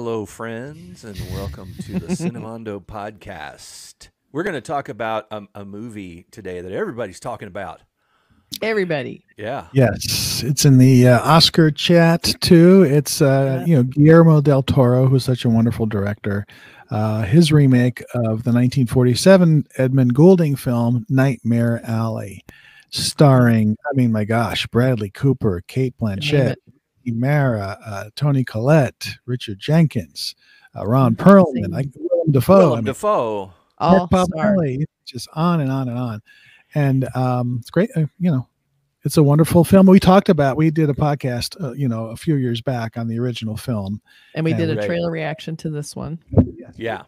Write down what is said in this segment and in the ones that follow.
Hello, friends, and welcome to the Cinemondo podcast. We're going to talk about a movie today that everybody's talking about. Everybody. Yeah. Yes. It's in the Oscar chat, too. It's, you know, Guillermo del Toro, who's such a wonderful director. His remake of the 1947 Edmund Goulding film, Nightmare Alley, starring, I mean, my gosh, Bradley Cooper, Cate Blanchett, Rooney Mara, Toni Collette, Richard Jenkins, Ron Perlman, Willem Dafoe. Willem Dafoe. Oh, sorry. Just on and on and on. And it's great. You know, it's a wonderful film. We talked about, we did a podcast, you know, a few years back on the original film. And we did a trailer reaction to this one. Yeah.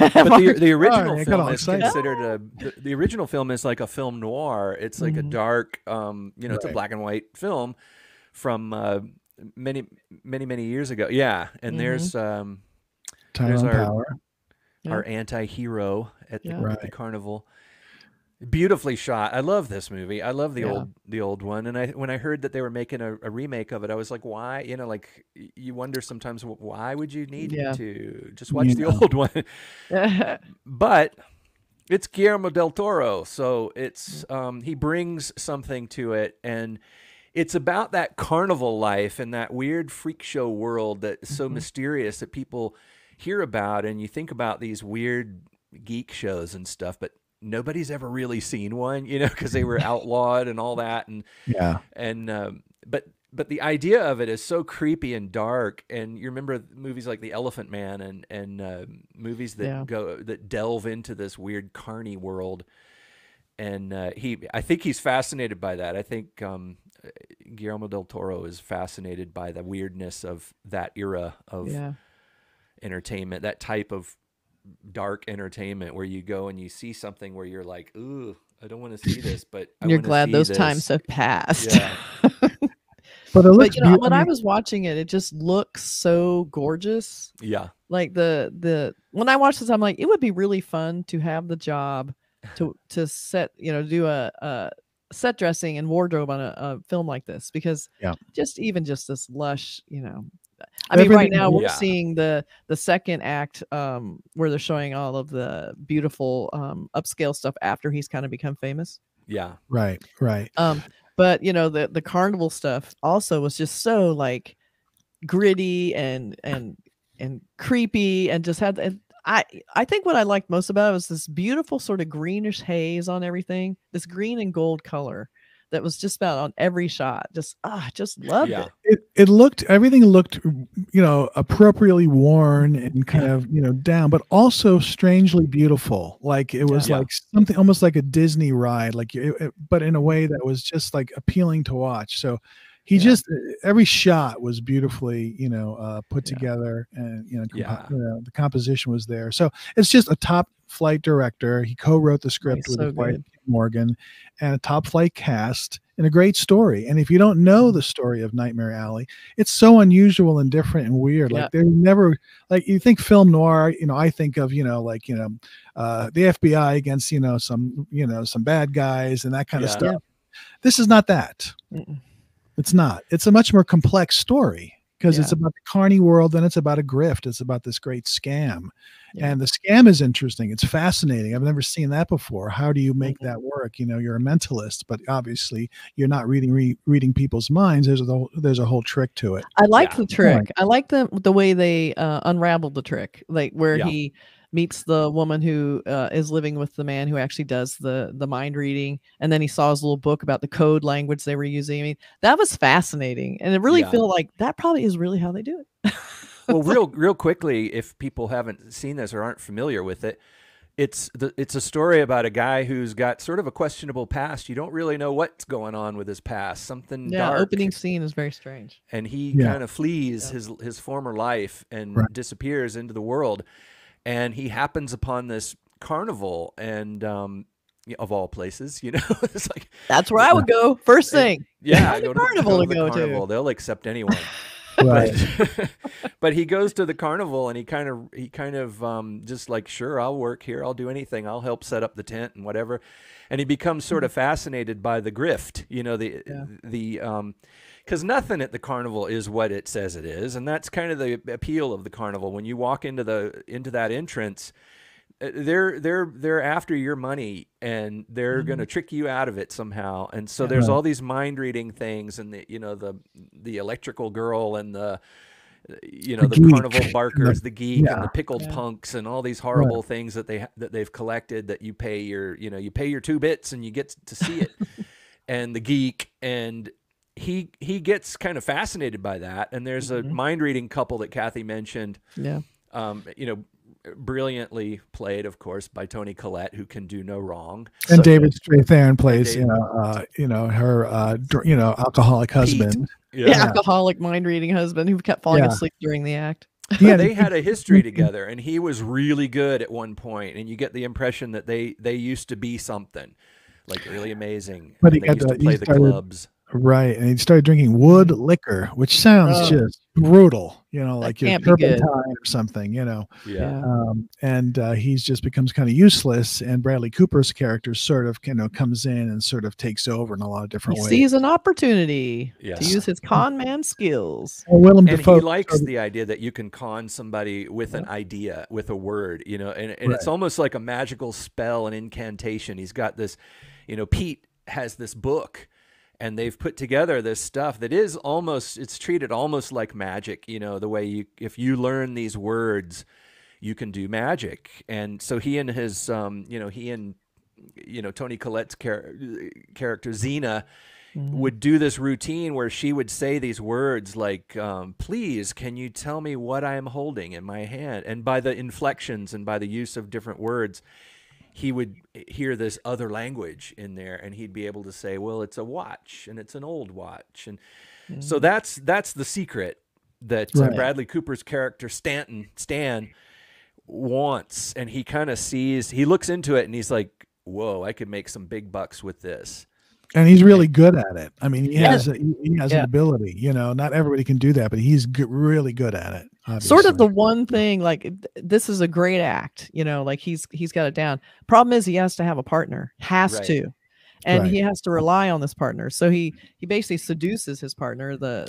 But the original film is considered the original film is like a film noir. It's like a dark, you know, it's a black and white film from many years ago. Yeah. And there's Tyrone Power, our anti-hero at the carnival. Beautifully shot. I love this movie. I love the old one. And when I heard that they were making a remake of it, I was like, why? You know, like you wonder sometimes why would you need to just watch the old one? But it's Guillermo del Toro, so it's he brings something to it, and it's about that carnival life and that weird freak show world that's so mysterious that people hear about, and you think about these weird geek shows and stuff, but nobody's ever really seen one, you know, because they were outlawed and all that. And but the idea of it is so creepy and dark. And you remember movies like The Elephant Man and movies that delve into this weird carny world. And I think he's fascinated by that. I think Guillermo del Toro is fascinated by the weirdness of that era of entertainment, that type of dark entertainment where you go and you see something where you're like, ooh, I don't want to see this, but you're glad those times have passed. Yeah. But you know, when I was watching it, it just looks so gorgeous. Yeah. Like the when I watched this, I'm like, it would be really fun to have the job to set, you know, do a set dressing and wardrobe on a film like this, because just this lush, you know, I mean, right now we're seeing the second act where they're showing all of the beautiful upscale stuff after he's kind of become famous. Yeah, right. But you know, the carnival stuff also was just so like gritty and creepy, and just had. And I think what I liked most about it was this beautiful sort of greenish haze on everything, this green and gold color. That was just about on every shot. Just just loved it. It looked, everything looked, you know, appropriately worn and kind of, you know, down, but also strangely beautiful. Like it was like something almost like a Disney ride, like but in a way that was just like appealing to watch. So he just, every shot was beautifully, you know, put together, and you know, the composition was there. So it's just a top flight director. He co-wrote the script with Kim Morgan, and a top flight cast, and a great story. And if you don't know the story of Nightmare Alley, it's so unusual and different and weird. Like they're never, like you think film noir, you know, I think of, you know, like, you know, the FBI against, you know, some bad guys and that kind of stuff. This is not that. It's not. It's a much more complex story, because it's about the carny world, and it's about a grift. It's about this great scam. And the scam is interesting. It's fascinating. I've never seen that before. How do you make that work? You know, you're a mentalist, but obviously you're not reading people's minds. There's a whole trick to it. I like the trick. I like the way they unraveled the trick, like where he meets the woman who is living with the man who actually does the mind reading, and then he saw his little book about the code language they were using. I mean, that was fascinating, and it really feel like that probably is really how they do it. Well, real quickly, if people haven't seen this or aren't familiar with it, it's a story about a guy who's got sort of a questionable past. You don't really know what's going on with his past. Something dark. Opening scene is very strange, and he kind of flees his former life and disappears into the world. And he happens upon this carnival, and of all places, you know, it's like that's where I would go first thing. Yeah, go to carnival to. They'll accept anyone. But he goes to the carnival, and he kind of just like, sure, I'll work here, I'll do anything, I'll help set up the tent and whatever. And he becomes sort of fascinated by the grift, you know, the because nothing at the carnival is what it says it is, and that's kind of the appeal of the carnival. When you walk into the that entrance, they're after your money, and they're going to trick you out of it somehow. And so there's all these mind reading things, and the electrical girl, and the carnival barkers, the geek, and the pickled punks, and all these horrible things that they've collected, that you pay your you pay your 2 bits and you get to see it. And the geek, and he gets kind of fascinated by that. And there's a mind reading couple that Kathy mentioned. Yeah, brilliantly played, of course, by Toni Collette, who can do no wrong. And so, David Strathairn plays, her, alcoholic husband. Yeah. Alcoholic mind reading husband who kept falling asleep during the act. Yeah, they had a history together, and he was really good at one point. And you get the impression that they used to be something like really amazing. But he got to play the clubs. Right, and he started drinking wood liquor, which sounds just brutal, like your turpentine or something, Yeah. He's just becomes kind of useless, and Bradley Cooper's character sort of, comes in and sort of takes over in a lot of different ways. He sees an opportunity to use his con man skills. And Willem Dafoe, he likes the idea that you can con somebody with an idea, with a word, and it's almost like a magical spell, an incantation. He's got this, Pete has this book, and they've put together this stuff that is almost, it's treated almost like magic, the way if you learn these words, you can do magic. And so he and his, Toni Collette's character, Xena, would do this routine where she would say these words like, please, can you tell me what I am holding in my hand? And by the inflections and by the use of different words, he would hear this other language in there, and he'd be able to say, well, it's a watch, and it's an old watch. And so that's the secret that Bradley Cooper's character, Stan, wants. And he kind of sees, he looks into it, and he's like, whoa, I could make some big bucks with this. And he's really good at it. I mean, he has an ability, not everybody can do that, but he's really good at it. Obviously. Sort of the one thing, like, this is a great act, like he's got it down. Problem is he has to have a partner, he has to rely on this partner. So he basically seduces his partner, the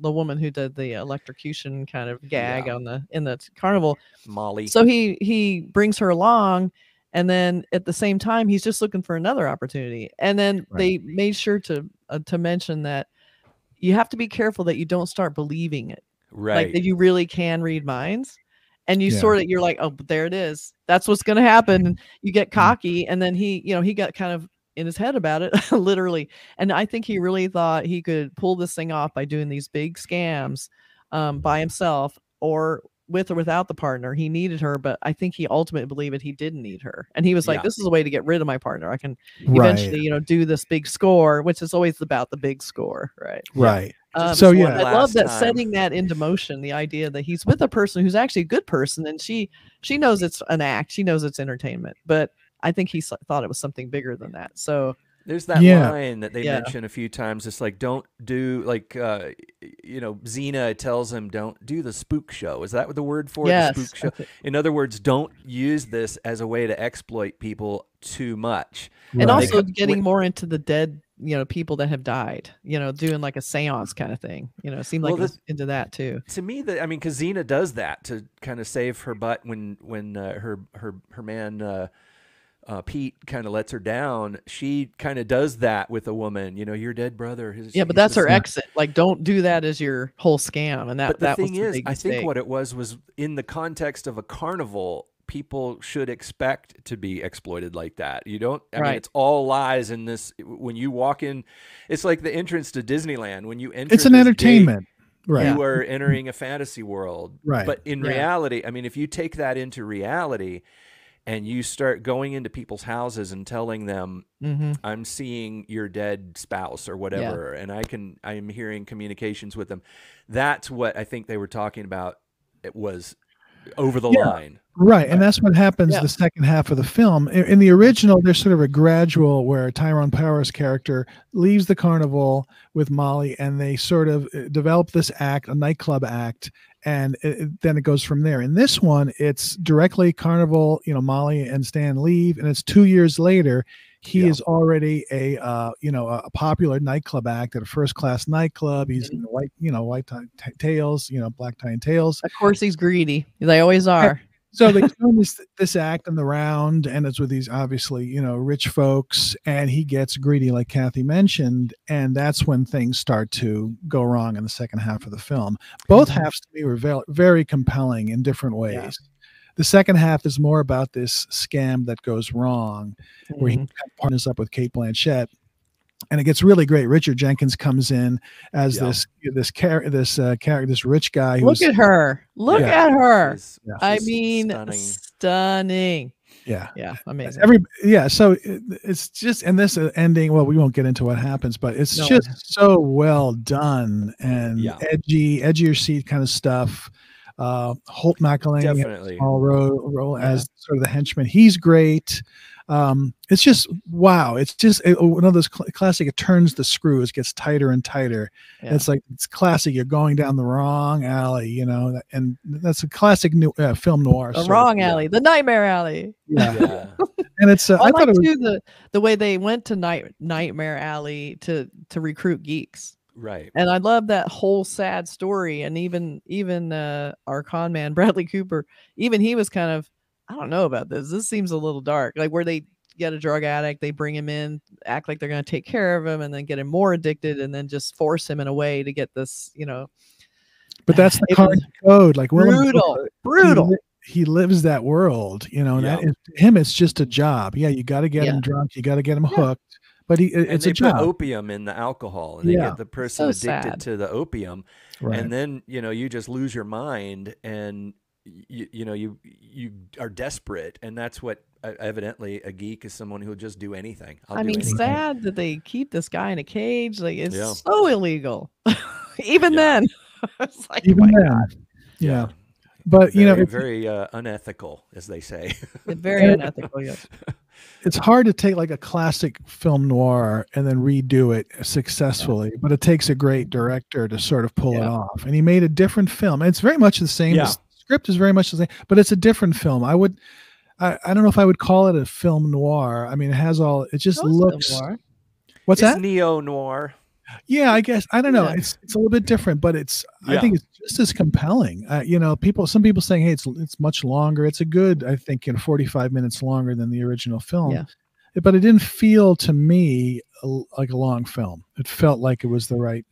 woman who did the electrocution kind of gag in the carnival. Molly. So he brings her along. And then at the same time, he's just looking for another opportunity. And then they made sure to mention that you have to be careful that you don't start believing it. Right. Like that you really can read minds, and you sort of, you're like, oh, but there it is. That's what's going to happen. And you get cocky. And then he, he got kind of in his head about it, literally. And I think he really thought he could pull this thing off by doing these big scams by himself, or with or without the partner. He needed her, but I think he ultimately believed that he didn't need her. And he was like, this is a way to get rid of my partner. I can eventually, do this big score, which is always about the big score. Right. Right. So I love that setting that into motion, the idea that he's with a person who's actually a good person. And she knows it's an act. She knows it's entertainment, but I think he thought it was something bigger than that. So there's that line that they mention a few times. It's like, don't do, like, Xena tells him, don't do the spook show. Is that the word for it? Yes. The spook show? In other words, don't use this as a way to exploit people too much. Right. And also getting more into the dead, people that have died, doing like a seance kind of thing, it seemed like it was into that too. To me, that, I mean, because Xena does that to kind of save her butt when her man, Pete kind of lets her down. She kind of does that with a woman, your dead brother. But that's her exit. Like, don't do that as your whole scam. And that was the thing is, I think what it was in the context of a carnival, people should expect to be exploited like that. You don't, I mean, it's all lies in this. When you walk in, it's like the entrance to Disneyland. When you enter, it's an entertainment. Right. You are entering a fantasy world. Right. But in reality, I mean, if you take that into reality, and you start going into people's houses and telling them, I'm seeing your dead spouse or whatever, and I am hearing communications with them. That's what I think they were talking about. It was over the line. Right. And that's what happens the second half of the film. In the original, there's sort of a gradual where Tyrone Power's character leaves the carnival with Molly, and they sort of develop this act, a nightclub act, and then it goes from there. In this one, it's directly carnival, Molly and Stan leave, and it's 2 years later He is already a popular nightclub act at a first-class nightclub. He's in the white tie tails, black tie and tails. Of course, he's greedy. They always are. So they do this act in the round, and it's with these obviously rich folks, and he gets greedy, like Kathy mentioned, and that's when things start to go wrong in the second half of the film. Both halves to me were very compelling in different ways. Yeah. The second half is more about this scam that goes wrong, where he partners up with Cate Blanchett, and it gets really great. Richard Jenkins comes in as this rich guy. Look at her! Look at her! Yeah. I mean, stunning. Yeah, yeah, amazing. So it's just this ending. Well, we won't get into what happens, but it's just so well done and edgy, edgier seat kind of stuff. Holt McCallany role as sort of the henchman. He's great. It's just wow. It's just one of those classic. It turns the screws, gets tighter and tighter. Yeah. It's like it's classic. You're going down the wrong alley, and that's a classic new film noir. The wrong alley, the nightmare alley. Yeah, and it's. I thought it was the way they went to Nightmare Alley to recruit geeks. Right. And I love that whole sad story. And even our con man, Bradley Cooper, even he was kind of, I don't know about this. This seems a little dark. Like where they get a drug addict, they bring him in, act like they're going to take care of him and then get him more addicted and then just force him in a way to get this, But that's the current code. Like brutal. He lives that world, and that is, to him, it's just a job. Yeah, you got to get him drunk. You got to get him hooked. But it's a job. They put opium in the alcohol, and they get the person addicted to the opium, and then you just lose your mind, and you are desperate, and that's what evidently a geek is, someone who'll just do anything. I mean, sad that they keep this guy in a cage. Like it's so illegal, even then. It's like, even then, yeah. But very unethical, as they say. Very unethical. Yes. It's hard to take like a classic film noir and then redo it successfully, but it takes a great director to sort of pull it off. And he made a different film. And it's very much the same. The script is very much the same, but it's a different film. I don't know if I would call it a film noir. I mean, it has all. It just looks. It's neo noir. Yeah, I guess I don't know. It's a little bit different, but it's I think it's just as compelling. Some people saying, "Hey, it's much longer." It's a good, I think, 45 minutes longer than the original film. Yeah. But it didn't feel to me like a long film. It felt like it was the right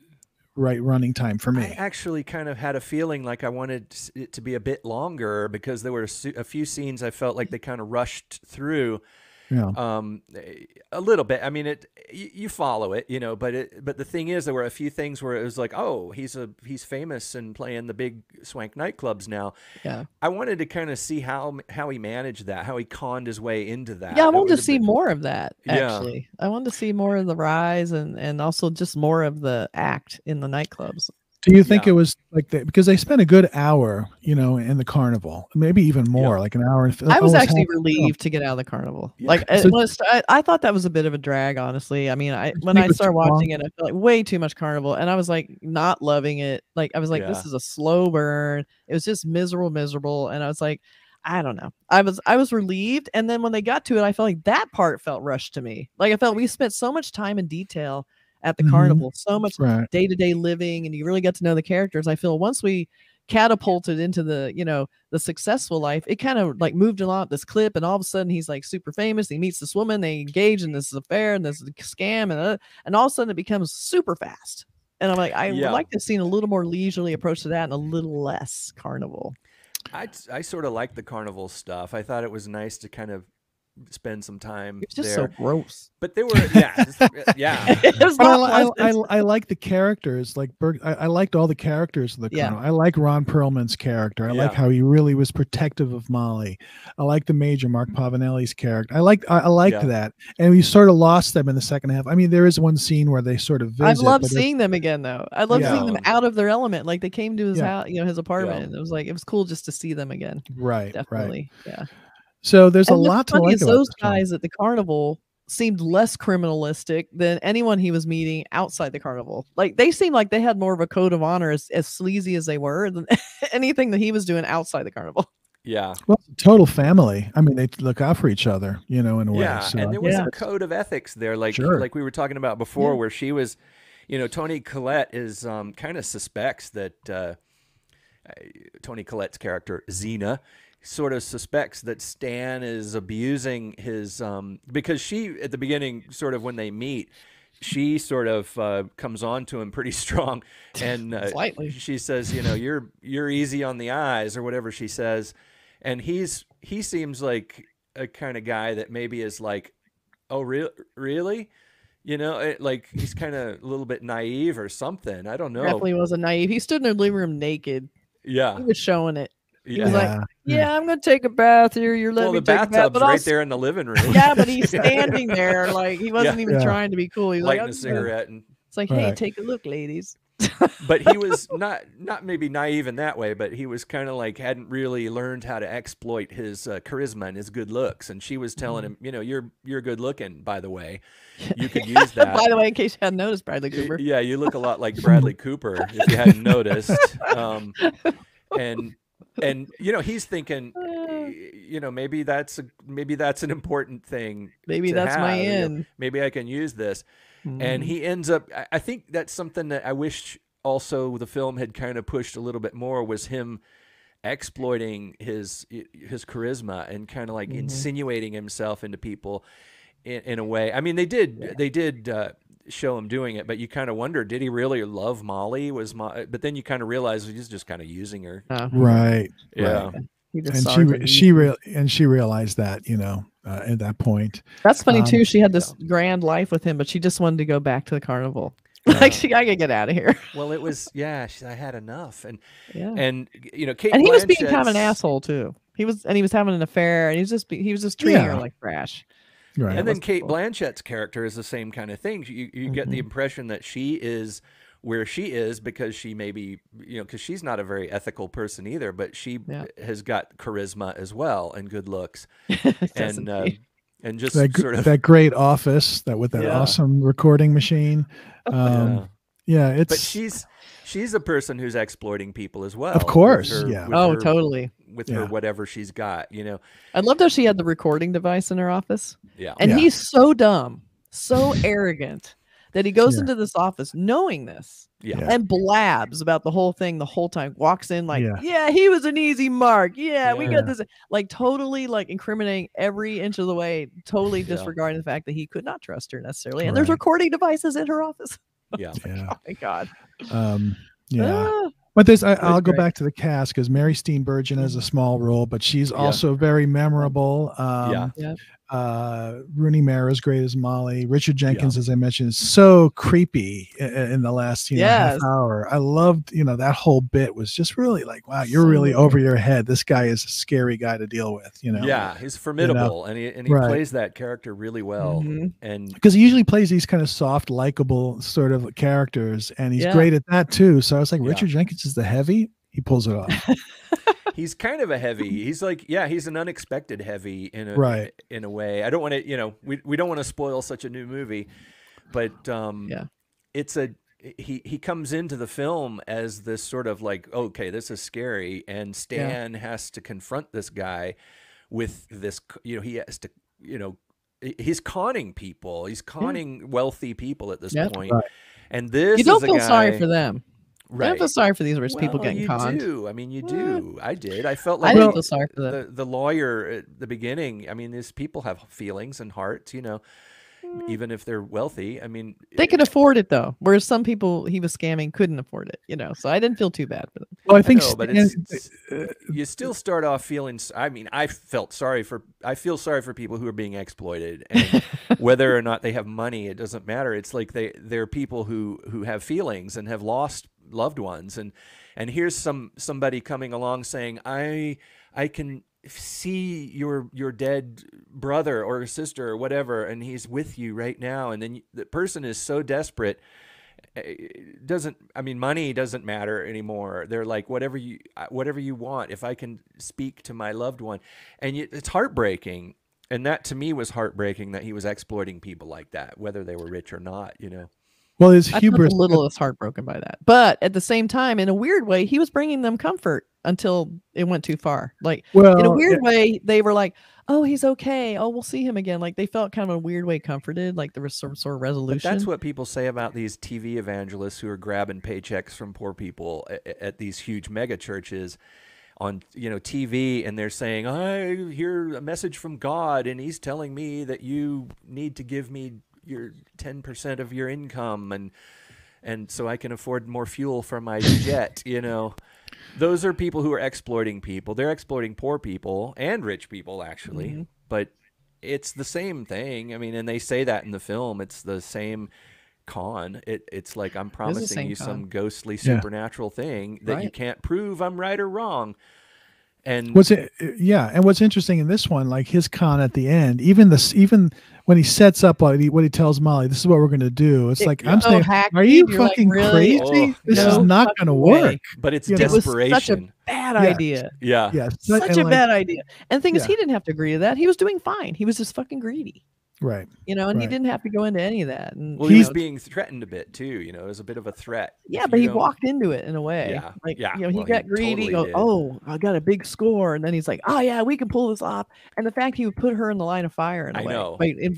running time for me. I actually kind of had a feeling like I wanted it to be a bit longer because there were a few scenes I felt like they kind of rushed through. Yeah. A little bit. I mean, you follow it, but the thing is, there were a few things where it was like, oh, he's famous and playing the big swank nightclubs now. Yeah. I wanted to kind of see how he managed that, how he conned his way into that. Yeah. I wanted to see more of that. Actually, I wanted to see more of the rise and also just more of the act in the nightclubs. Do you think it was like that? Because they spent a good hour, in the carnival, maybe even more, like an hour. I was actually relieved to get out of the carnival. Yeah. Like, I thought that was a bit of a drag, honestly. I mean, when I started watching it, I felt like way too much carnival, and I was like not loving it. Like, I was like, this is a slow burn. It was just miserable, and I was like, I don't know. I was relieved, and then when they got to it, I felt like that part felt rushed to me. Like, I felt we spent so much time in detail at the carnival, so much day-to-day living, and you really got to know the characters. I feel once we catapulted into the the successful life, it kind of like moved along this clip, and all of a sudden he's like super famous, he meets this woman, they engage in this affair and this scam, and all of a sudden it becomes super fast, and I'm like, I would like to have seen a little more leisurely approach to that and a little less carnival. I sort of like the carnival stuff. I thought it was nice to kind of spend some time. It's just there. So gross. But they were, I like the characters. Like I liked all the characters of the carnival. I like Ron Perlman's character. I like how he really was protective of Molly. I like the major, Mark Pavanelli's character. I liked that. And we sort of lost them in the second half. I mean, there is one scene where they sort of visit. I love seeing them again, though. I love seeing them out of their element. Like they came to his house, his apartment. And it was like, it was cool just to see them again. Right. Definitely. Right. Yeah. So there's a lot to like. Those guys at the carnival seemed less criminalistic than anyone he was meeting outside the carnival. Like they seemed like they had more of a code of honor, as sleazy as they were, than anything that he was doing outside the carnival. Yeah. Well, total family. I mean, they look out for each other, you know, in a way. Yeah, so, and there was a code of ethics there, like like we were talking about before, where she was, you know, Toni Collette is kind of suspects that Toni Collette's character, Xena, sort of suspects that Stan is abusing his, because she, at the beginning, sort of when they meet, she sort of comes on to him pretty strong, and she says, you know, you're easy on the eyes, or whatever she says. And he seems like a kind of guy that maybe is like, oh, really? You know, like he's kind of a little bit naive or something. I don't know. Definitely wasn't naive. He stood in her living room naked. Yeah. He was showing it. He was like, yeah, I'm going to take a bath here. You're letting me take a bath. Well, the bathtub's right there in the living room. Yeah, but he's standing there. Like, he wasn't even trying to be cool. He was lighting like, a cigarette. And... It's like, hey, take a look, ladies. But he was not maybe naive in that way, but he was kind of like hadn't really learned how to exploit his charisma and his good looks. And she was telling him, you know, you're good looking, by the way. You could use that. By the way, in case you hadn't noticed, Bradley Cooper. Yeah, you look a lot like Bradley Cooper, if you hadn't noticed. And you know, he's thinking, you know, maybe that's an important thing. Maybe that's my end. You know, maybe I can use this. And he ends up, I think that's something that I wish also the film had kind of pushed a little bit more, was him exploiting his charisma and kind of like insinuating himself into people in a way. I mean, they did show him doing it, but you kind of wonder, did he really love Molly? But then you kind of realize he's just kind of using her. Right. Yeah. Right. And she realized that, you know, at that point. That's funny too. She had this grand life with him, but she just wanted to go back to the carnival. Like I gotta get out of here. Well, it was I had enough, and you know, Cate and he was being kind of an asshole too. He was having an affair, and he was just treating her like trash. Right. And then Cate Blanchett's character is the same kind of thing. You get the impression that she is where she is because she maybe, you know, because she's not a very ethical person either, but she has got charisma as well and good looks. And just that, sort of that great office with that awesome recording machine. But she's a person who's exploiting people as well. Of course. With her whatever she's got, you know. I love that she had the recording device in her office. Yeah. And he's so dumb, so arrogant, that he goes into this office knowing this and blabs about the whole thing the whole time, walks in like, he was an easy mark. Yeah, we got this. Like totally like incriminating every inch of the way, totally disregarding the fact that he could not trust her necessarily. And there's recording devices in her office. Oh my God. But this, I'll go back to the cast because Mary Steenburgen has a small role, but she's also very memorable. Rooney Mara is great as Molly. Richard Jenkins, as I mentioned, is so creepy in the last half hour. I loved, you know, that whole bit was just really like, wow, you're really over your head. This guy is a scary guy to deal with, you know. Yeah, he's formidable, you know? and he plays that character really well, and because he usually plays these kind of soft, likable sort of characters, and he's great at that too. So I was like, Richard Jenkins is the heavy. He pulls it off. He's kind of a heavy. He's like, he's an unexpected heavy in a way. I don't want to, you know, we don't want to spoil such a new movie, but it's a he comes into the film as this sort of like, okay, this is scary, and Stan has to confront this guy with this, you know, he has to, you know, he's conning people. He's conning wealthy people at this point. Right. And this you don't feel sorry for them. Right. I feel sorry for these rich people getting conned. I mean, you do. I did. I felt like I feel sorry for them. The lawyer at the beginning. I mean, these people have feelings and hearts, you know, even if they're wealthy. I mean, they could afford it though, whereas some people he was scamming couldn't afford it, you know. So I didn't feel too bad for them. Well, I think, but it's you still start off feeling. I mean, I feel sorry for people who are being exploited, and whether or not they have money, it doesn't matter. It's like they're people who have feelings and have lost loved ones, and here's somebody coming along saying, I can see your dead brother or sister or whatever, and he's with you right now. And then the person is so desperate, it doesn't, I mean, money doesn't matter anymore. They're like, whatever you want, if I can speak to my loved one. And it's heartbreaking, and that to me was heartbreaking, that he was exploiting people like that, whether they were rich or not, you know. Well, his hubris. I'm a little less heartbroken by that, but at the same time, in a weird way, he was bringing them comfort until it went too far. Like, well, in a weird way, they were like, "Oh, he's okay. Oh, we'll see him again." Like, they felt kind of a weird way comforted. Like there was some sort of resolution. That's what people say about these TV evangelists who are grabbing paychecks from poor people at these huge mega churches on, you know, TV, and they're saying, "I hear a message from God, and He's telling me that you need to give me your 10% of your income, and so I can afford more fuel for my jet." You know, those are people who are exploiting people. They're exploiting poor people and rich people, actually. Mm-hmm. But it's the same thing. I mean, and they say that in the film. It's the same con. It's like, I'm promising you some ghostly supernatural thing that you can't prove I'm right or wrong. And what's interesting in this one, like his con at the end, even when he sets up what he tells Molly, this is what we're going to do. It's like, I'm saying, are you fucking crazy? This is not going to work. But it's desperation. It was such a bad idea. Yeah. Such a bad idea. And the thing is, he didn't have to agree to that. He was doing fine. He was just fucking greedy. Right. You know, and he didn't have to go into any of that. And, well, he's being threatened a bit too, you know, it was a bit of a threat. Yeah, but he walked into it in a way. Yeah. Like, you know, he got greedy, he goes, "Oh, I got a big score." And then he's like, "Oh yeah, we can pull this off." And the fact he would put her in the line of fire in a way.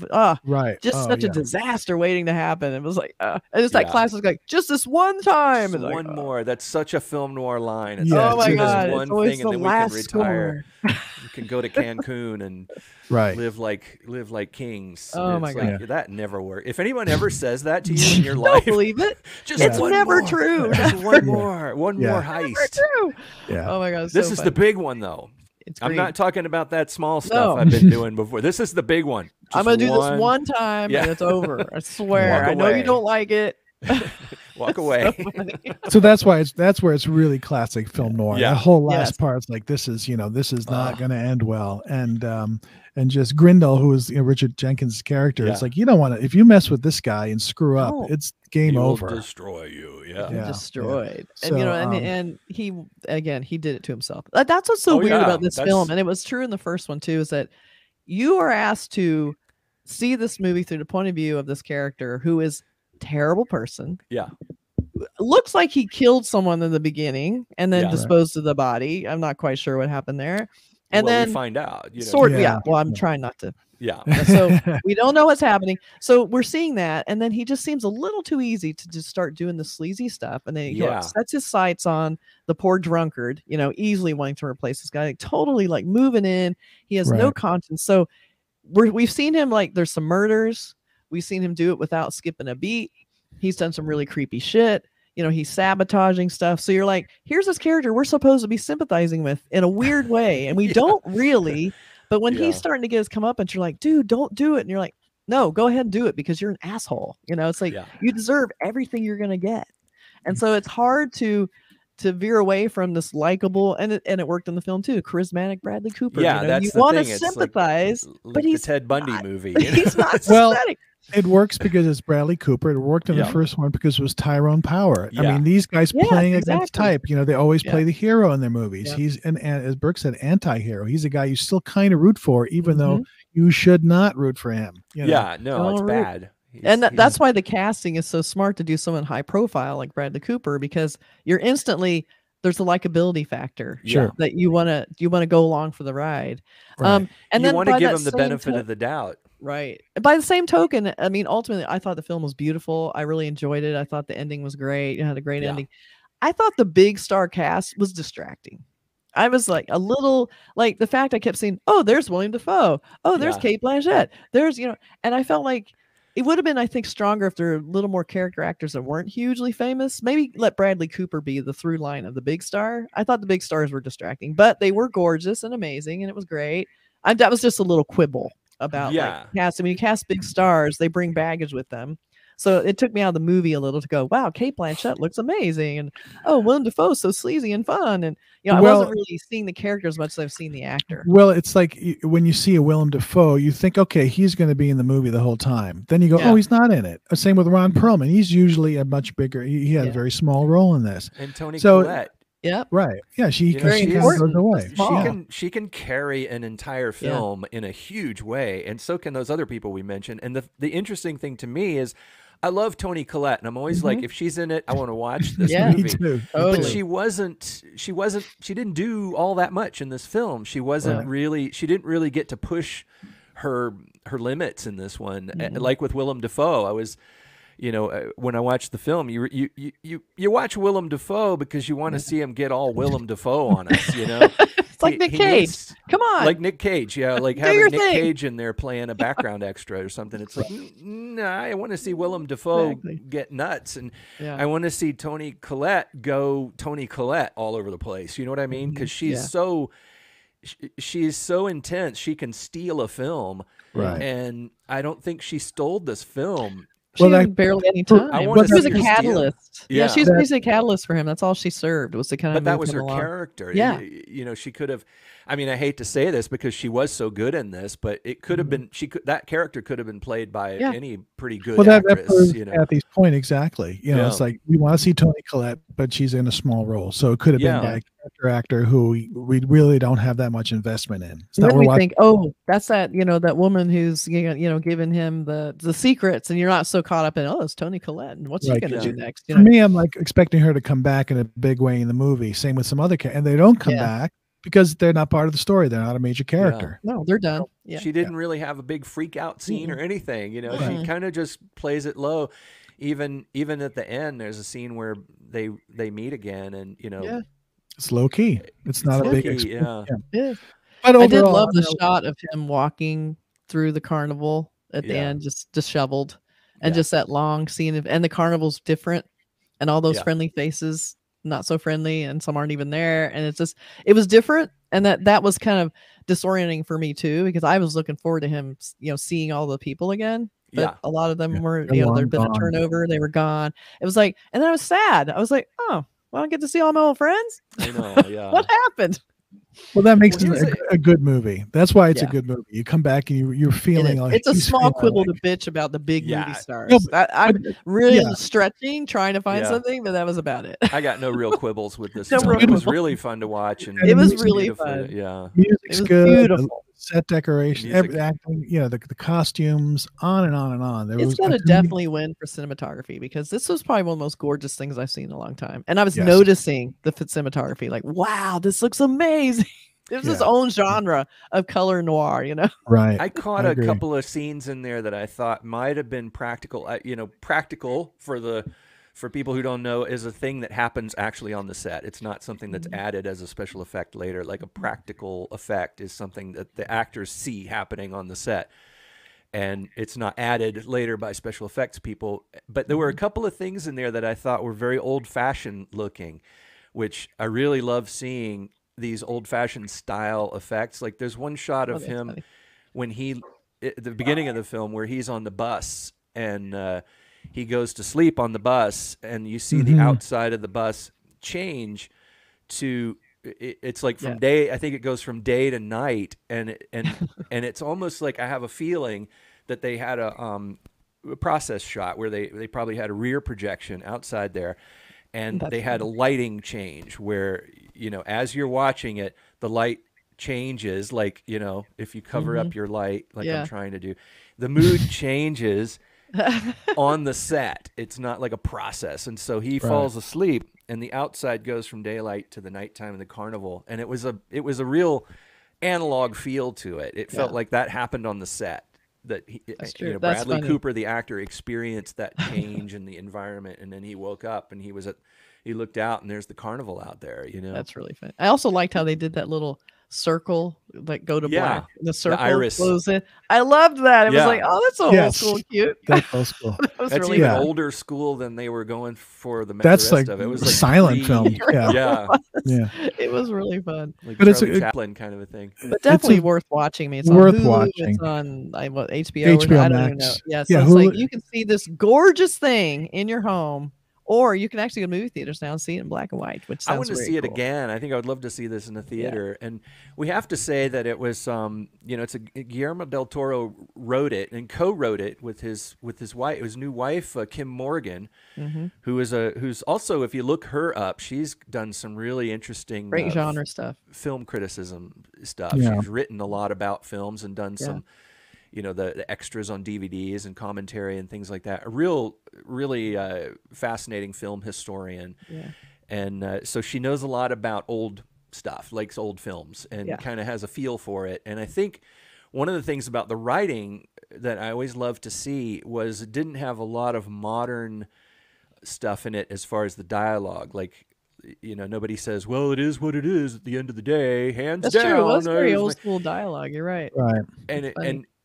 Just such a disaster waiting to happen. It was like, and it's like classic, like, just this one time. Just one more. That's such a film noir line. It's oh my God. One thing, and then we can retire. You can go to Cancun and live like kings. Oh my God, that never worked. If anyone ever says that to you in your life, don't believe it. Just it's never true. Just one more heist. Never true. Yeah. Oh my God, this is the big one though. I'm not talking about that small stuff I've been doing before. This is the big one. Just I'm gonna do this one time and it's over. I swear. I know you don't like it. Walk away. So that's why that's where it's really classic film noir. Yeah. The whole last part's like, this is, you know, this is not going to end well. And just Grindel, who is, you know, Richard Jenkins' character, it's like, you don't want to, if you mess with this guy and screw up, it's game over. He will destroy you. Yeah. Destroyed. Yeah. And so, you know, and he, again, he did it to himself. That's what's so weird about this film. And it was true in the first one too, is that you are asked to see this movie through the point of view of this character who is terrible person. Yeah. Looks like he killed someone in the beginning and then disposed of the body. I'm not quite sure what happened there. And well, then we find out. You know, well, I'm trying not to. Yeah. So we don't know what's happening. So we're seeing that. And then he just seems a little too easy to just start doing the sleazy stuff. And then he sets his sights on the poor drunkard, you know, easily wanting to replace this guy, like, totally like moving in. He has no conscience. So we've seen him, like, there's some murders. We've seen him do it without skipping a beat. He's done some really creepy shit. You know, he's sabotaging stuff. So you're like, here's this character we're supposed to be sympathizing with in a weird way. And we don't really. But when he's starting to get his comeuppance, you're like, dude, don't do it. And you're like, no, go ahead and do it because you're an asshole. You know, it's like, you deserve everything you're going to get. And so it's hard to veer away from this likable, and it worked in the film too, charismatic Bradley Cooper. Yeah, you know, that's you want to sympathize, like but he's the Ted Bundy movie. You know? He's not sympathetic. It works because it's Bradley Cooper. It worked in the first one because it was Tyrone Power. I mean, these guys playing against type. You know, they always play the hero in their movies. He's and as Brooke said, anti-hero. He's a guy you still kind of root for, even though you should not root for him. You know? Yeah, no, it's bad. And that's why the casting is so smart to do someone high profile like Bradley Cooper, because you're instantly there's a likability factor that you want to go along for the ride. And you want to give him the benefit of the doubt. Right. By the same token, I mean, ultimately, I thought the film was beautiful. I really enjoyed it. I thought the ending was great. It had a great ending. I thought the big star cast was distracting. I was like a little, like the fact I kept seeing, oh, there's Willem Dafoe. Oh, there's Cate Blanchett. There's, you know, and I felt like it would have been, I think, stronger if there were a little more character actors that weren't hugely famous. Maybe let Bradley Cooper be the through line of the big star. I thought the big stars were distracting, but they were gorgeous and amazing, and it was great. That was just a little quibble about like casting. When you cast big stars, they bring baggage with them. So it took me out of the movie a little to go, wow, Cate Blanchett looks amazing, and oh, Willem Dafoe's so sleazy and fun, and you know, I wasn't really seeing the character as much as I've seen the actor. Well, it's like when you see a Willem Dafoe, you think, okay, he's going to be in the movie the whole time. Then you go, oh, he's not in it. Same with Ron Perlman; he's usually a much bigger. He had a very small role in this. And Toni Collette. Yeah. Right. Yeah. She can carry an entire film in a huge way, and so can those other people we mentioned. And the interesting thing to me is, I love Toni Collette, and I'm always like, if she's in it, I want to watch this movie. Me too. Totally. But she didn't do all that much in this film. She didn't really get to push her limits in this one. Like with Willem Dafoe, I was, when I watched the film, you watch Willem Dafoe because you want to see him get all Willem Dafoe on us, It's like Nick Cage. Come on. Like Nick Cage, yeah. Like having Nick Cage in there playing a background extra or something. It's like, I want to see Willem Dafoe get nuts. And I want to see Toni Collette go Toni Collette all over the place. You know what I mean? Because she's so intense. She can steal a film. Right. And I don't think she stole this film. She barely any time. She was a catalyst. Yeah, she was basically a catalyst for him. That's all she served was to kind of. But that was her character. Yeah, she could have. I mean, I hate to say this because she was so good in this, but it could have been. That character could have been played by any pretty good actress. Kathy's point exactly. It's like we want to see Toni Collette, but she's in a small role, so it could have been like. Actor who we really don't have that much investment in. So then we think, that's that that woman who's giving him the secrets, and you're not so caught up in it's Toni Collette and what's she going to do next. For me, I'm like expecting her to come back in a big way in the movie. Same with some other and they don't come back because they're not part of the story. They're not a major character. No, they're done. Yeah. She didn't really have a big freak out scene or anything. She kind of just plays it low. Even at the end, there's a scene where they meet again, and it's low key. It's not a big experience. Yeah. But overall, I did love the shot of him walking through the carnival at the end, just disheveled, and just that long scene of, and the carnival's different, and all those friendly faces, not so friendly, and some aren't even there, and it's just it was different, and that was kind of disorienting for me too, because I was looking forward to him, seeing all the people again. But a lot of them were, there'd been a turnover, they were gone. It was like, and then I was sad. I was like, well, I don't get to see all my old friends. I know, yeah. What happened? Well, that makes it a good movie. That's why it's a good movie. You come back and you're feeling like it's a small quibble to bitch about the big movie stars. No, I'm really stretching, trying to find something, but that was about it. I got no real quibbles with this. It was really fun to watch, and it was really fun. Yeah, music's good. Beautiful. Set decoration, acting, the costumes, on and on. It's going to definitely win for cinematography, because this was probably one of the most gorgeous things I've seen in a long time. And I was noticing the cinematography, like, wow, this looks amazing. It was its own genre of color noir, Right. I caught a couple of scenes in there that I thought might have been practical. Practical for people who don't know is a thing that happens actually on the set. It's not something that's added as a special effect later. Like a practical effect is something that the actors see happening on the set, and it's not added later by special effects people. But there were a couple of things in there that I thought were very old-fashioned looking, which I really love seeing these old-fashioned style effects. Like there's one shot of him when he, at the beginning of the film, where he's on the bus and he goes to sleep on the bus, and you see the outside of the bus change to it's like from day, I think it goes from day to night, and and it's almost like I have a feeling that they had a process shot where they probably had a rear projection outside there, and they had a lighting change where as you're watching it, the light changes, like if you cover up your light, like I'm trying to do, the mood changes. On the set, it's not like a process, and so he falls asleep, and the outside goes from daylight to the nighttime of the carnival, and it was a real analog feel to it. It felt like that happened on the set. That he, Bradley Cooper, the actor, experienced that change in the environment, and then he woke up and he looked out, and there's the carnival out there. That's really fun. I also liked how they did that little circle, like go to black, the circle closes in. I loved that. It was like, oh, that's old school cute. That's old school. That's really even older school than they were going for the rest like of it. It was like silent film. It was really fun. Like, but Charlie Chaplin kind of a thing. But definitely worth watching. It's worth watching. It's on HBO I don't even know. Yeah, so it's like you can see this gorgeous thing in your home. Or you can actually go to movie theaters now and see it in black and white, which sounds I want to see it again. I think I would love to see this in the theater. Yeah. And we have to say that it was, Guillermo del Toro wrote it and co-wrote it with his wife, his new wife, Kim Morgan, who's also, if you look her up, she's done some really interesting great genre stuff, film criticism stuff. Yeah. She's written a lot about films and done some. you know, the extras on DVDs and commentary and things like that. A really fascinating film historian. Yeah. And so she knows a lot about old stuff, likes old films, and kind of has a feel for it. And I think one of the things about the writing that I always loved to see was it didn't have a lot of modern stuff in it as far as the dialogue. Like, you know, nobody says, well, it is what it is at the end of the day, hands down. That's true. It was very old school dialogue. You're right. Right.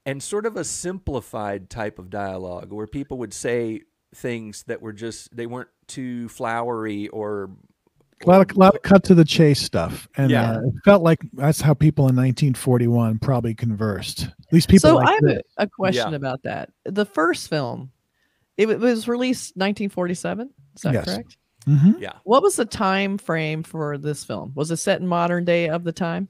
And sort of a simplified type of dialogue where people would say things that were just, they weren't too flowery or a lot of cut to the chase stuff, and it felt like that's how people in 1941 probably conversed. At least people. So like I have a question about that. The first film, it was released 1947. Is that correct? Mm-hmm. Yeah. What was the time frame for this film? Was it set in modern day of the time?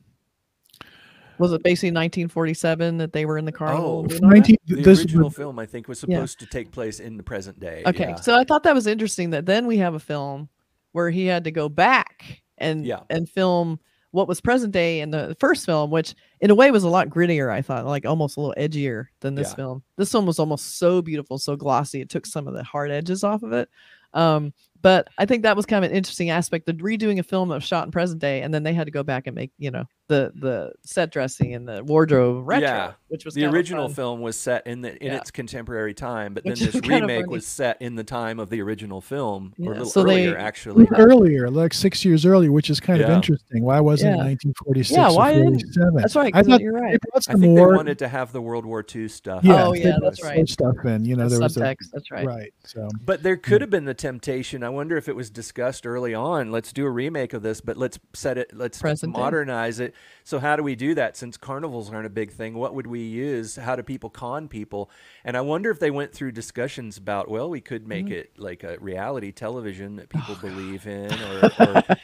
Was it basically 1947 that they were in the carnival? Oh, the original film, I think, was supposed to take place in the present day. Okay, so I thought that was interesting that then we have a film where he had to go back and film what was present day in the first film, which in a way was a lot grittier, I thought, like almost a little edgier than this film. This film was almost so beautiful, so glossy. It took some of the hard edges off of it. But I think that was kind of an interesting aspect, the redoing a film that was shot in present day, and then they had to go back and make, you know, the set dressing and the wardrobe retro, which was the original film was set in its contemporary time, but then this remake was set in the time of the original film, or a little earlier, like 6 years earlier, which is kind of interesting. Why wasn't it 1946? Yeah, why didn't? That's right. I thought you're right. I think they wanted to have the World War II stuff. Yeah, oh yeah, that's right. Stuff in, you know, there was subtext. That's right. Right. So, but there could have been the temptation. I wonder if it was discussed early on. Let's do a remake of this, but let's set it. Let's modernize it. So how do we do that? Since carnivals aren't a big thing, what would we use? How do people con people? And I wonder if they went through discussions about, well, we could make it like a reality television that people believe in, or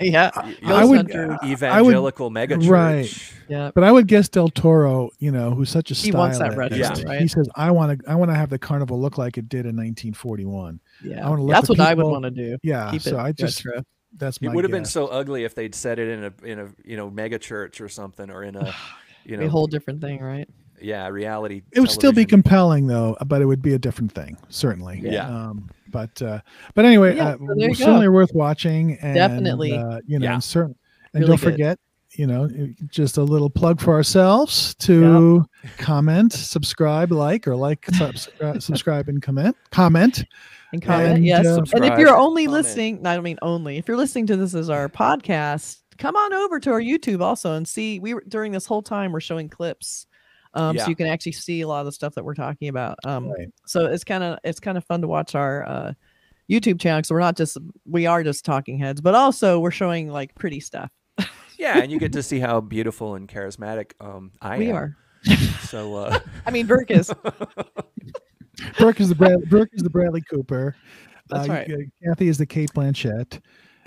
evangelical megachurch. Right. Yeah. But I would guess Del Toro, you know, who's such a stylist, he wants that register, right? He says, I want to have the carnival look like it did in 1941. Yeah. That's what I would want to do. Yeah. So I just. That's my guess. It would have been so ugly if they'd set it in a you know, mega church or something, or in a, you know, a whole different thing, right? Yeah, reality. It would still be compelling though, but it would be a different thing, certainly. Yeah. But anyway, so certainly worth watching. And, definitely. You know, and really don't forget, you know, just a little plug for ourselves to comment, subscribe, subscribe and comment. And comment, and if you're only listening, I don't mean only, if you're listening to this as our podcast, come on over to our YouTube also and see. During this whole time, we're showing clips, so you can actually see a lot of the stuff that we're talking about. So it's kind of fun to watch our YouTube channel, because we are just talking heads, but also we're showing like pretty stuff. Yeah, and you get to see how beautiful and charismatic we are. So I mean, Burke is. Burke is the Bradley Cooper. That's right. Kathy is the Cate Blanchett.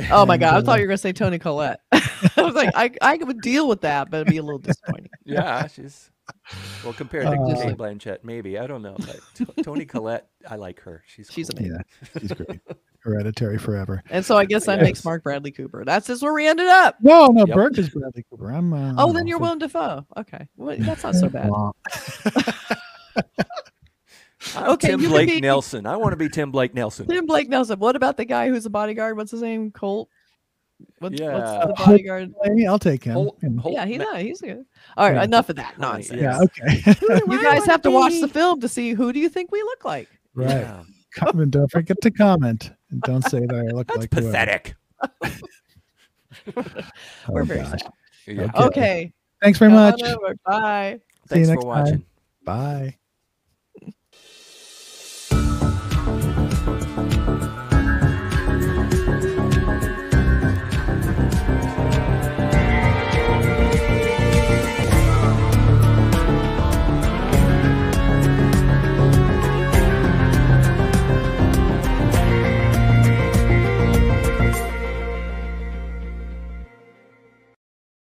Oh my God! I thought you were going to say Toni Collette. I was like, I would deal with that, but it'd be a little disappointing. Yeah, she's compared to Cate Blanchett, maybe, I don't know. But Toni Collette, I like her. She's cool. Amazing. Yeah, she's great. Hereditary forever. And so I guess that makes Mark Bradley Cooper. That's just where we ended up. No, Burke is Bradley Cooper. I'm. Then you're Willem Dafoe. Okay, well, that's not so bad. Okay, Tim Blake Nelson. I want to be Tim Blake Nelson. Tim Blake Nelson. What about the guy who's a bodyguard? What's his name? Colt? What's the bodyguard? I'll take him. Holt. Yeah, he's good. All right, enough of that nonsense. Yeah, okay. You guys have to watch the film to see who do you think we look like. Right. Yeah. Comment, don't forget to comment. And don't say that I look like pathetic. We're very sad. Yeah. Okay. Thanks very much. Bye. Thanks for watching. Bye.